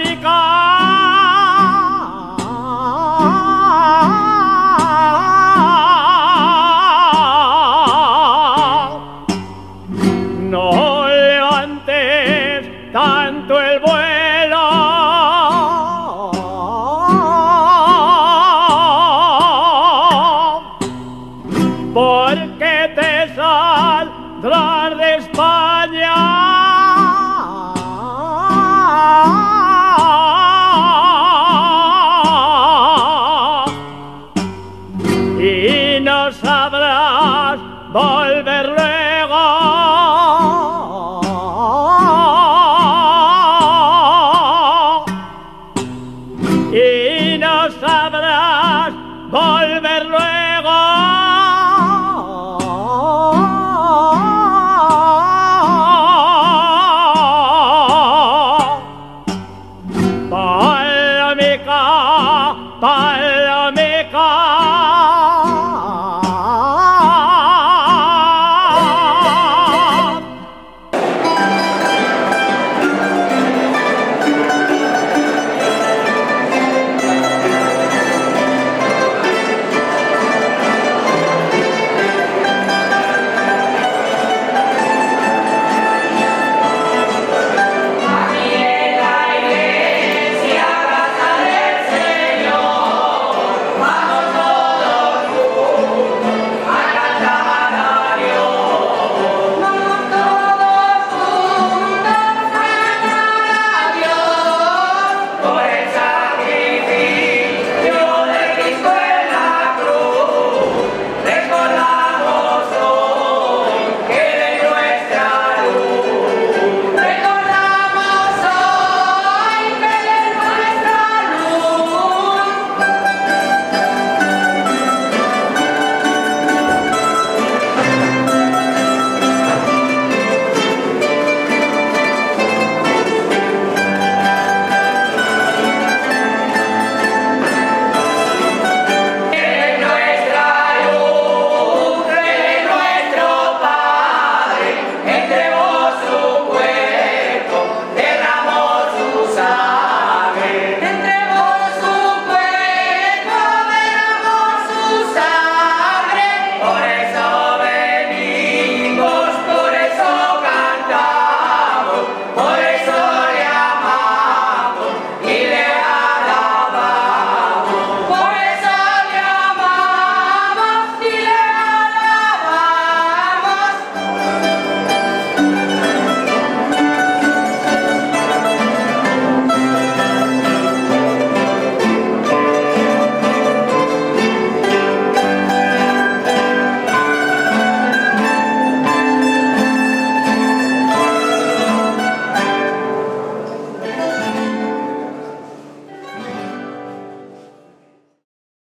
มีกาBye.